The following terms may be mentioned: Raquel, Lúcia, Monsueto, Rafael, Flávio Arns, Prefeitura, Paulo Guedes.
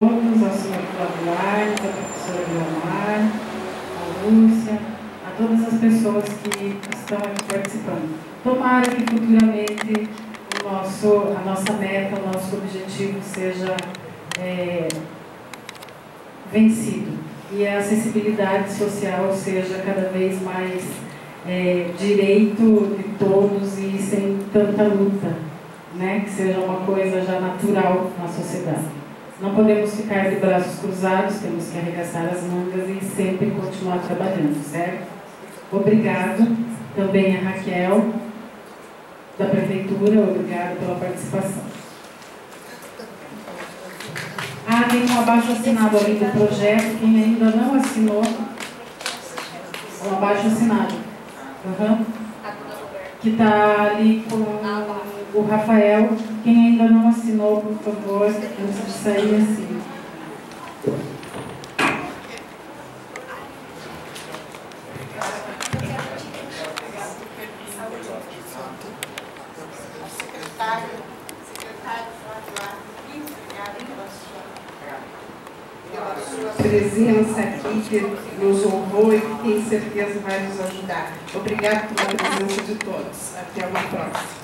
Todos, ao senhor Flávio Arns, à professora Leomar, à Lúcia, a todas as pessoas que estão aqui participando. Tomara que futuramente a nossa meta, o nosso objetivo seja vencido e a acessibilidade social seja cada vez mais direito de todos e sem tanta luta, né? Que seja uma coisa já natural na sociedade. Não podemos ficar de braços cruzados, temos que arregaçar as mangas e sempre continuar trabalhando, certo? Obrigado também a Raquel, da Prefeitura, obrigado pela participação. Tem um abaixo-assinado ali do projeto, quem ainda não assinou, um abaixo-assinado, que está ali com o Rafael. Quem ainda não assinou, por favor, antes de sair, assim. Secretário Flávio Arns, obrigado pela sua presença aqui, que nos honrou e que, tenho certeza, vai nos ajudar. Obrigado pela presença de todos. Até uma próxima.